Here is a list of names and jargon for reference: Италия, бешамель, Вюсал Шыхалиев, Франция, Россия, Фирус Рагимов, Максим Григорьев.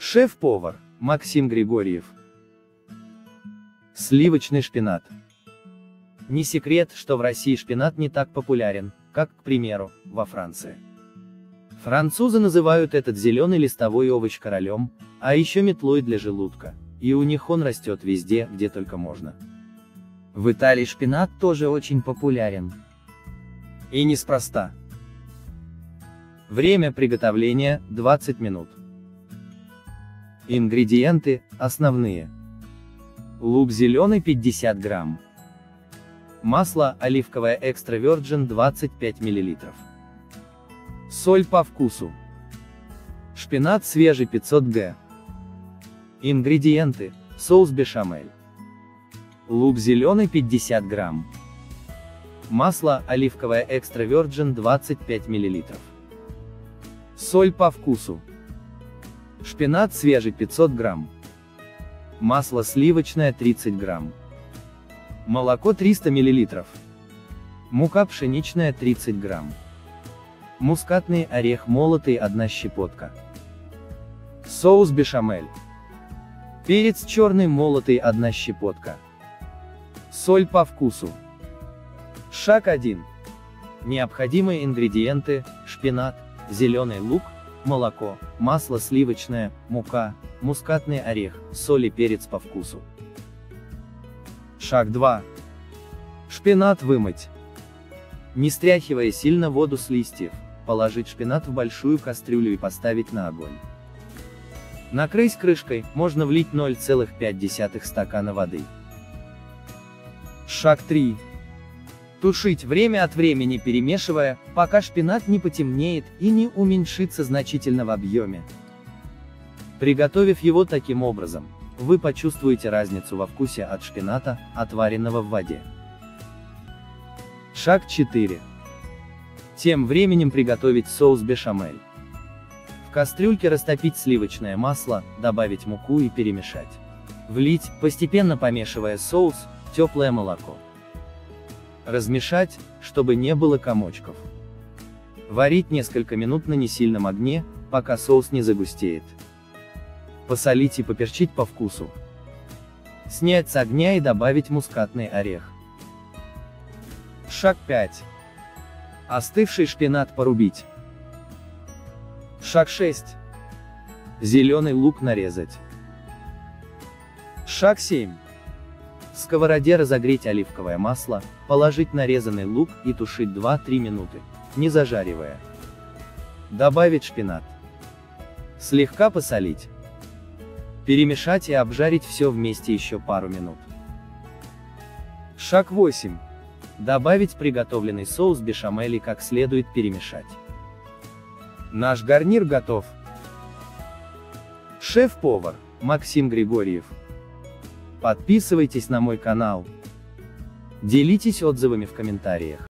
Шеф-повар Максим Григорьев. Сливочный шпинат. Не секрет, что в России шпинат не так популярен, как, к примеру, во Франции. Французы называют этот зеленый листовой овощ королем, а еще метлой для желудка, и у них он растет везде, где только можно. В Италии шпинат тоже очень популярен. И неспроста. Время приготовления – 20 минут. Ингредиенты основные. Лук зеленый 50 грамм. Масло оливковое экстра virgin 25 мл. Соль по вкусу. Шпинат свежий 500 г. Ингредиенты. Соус бешамель. Лук зеленый 50 грамм. Масло оливковое экстра virgin 25 мл. Соль по вкусу. Шпинат свежий 500 грамм. Масло сливочное 30 грамм. Молоко 300 мл. Мука пшеничная 30 грамм. Мускатный орех молотый 1 щепотка. Соус бешамель. Перец черный молотый 1 щепотка. Соль по вкусу. Шаг 1. Необходимые ингредиенты: шпинат, зеленый лук, молоко, масло сливочное, мука, мускатный орех, соль и перец по вкусу. Шаг 2. Шпинат вымыть. Не стряхивая сильно воду с листьев, положить шпинат в большую кастрюлю и поставить на огонь. Накрыть крышкой, можно влить 0,5 стакана воды. Шаг 3. Тушить время от времени, перемешивая, пока шпинат не потемнеет и не уменьшится значительно в объеме. Приготовив его таким образом, вы почувствуете разницу во вкусе от шпината, отваренного в воде. Шаг 4. Тем временем приготовить соус бешамель. В кастрюльке растопить сливочное масло, добавить муку и перемешать. Влить, постепенно помешивая соус, теплое молоко. Размешать, чтобы не было комочков. Варить несколько минут на несильном огне, пока соус не загустеет. Посолить и поперчить по вкусу. Снять с огня и добавить мускатный орех. Шаг 5. Остывший шпинат порубить. Шаг 6. Зеленый лук нарезать. Шаг 7. В сковороде разогреть оливковое масло, положить нарезанный лук и тушить 2-3 минуты, не зажаривая. Добавить шпинат. Слегка посолить. Перемешать и обжарить все вместе еще пару минут. Шаг 8. Добавить приготовленный соус бешамель и как следует перемешать. Наш гарнир готов. Шеф-повар Максим Григорьев. Подписывайтесь на мой канал. Делитесь отзывами в комментариях.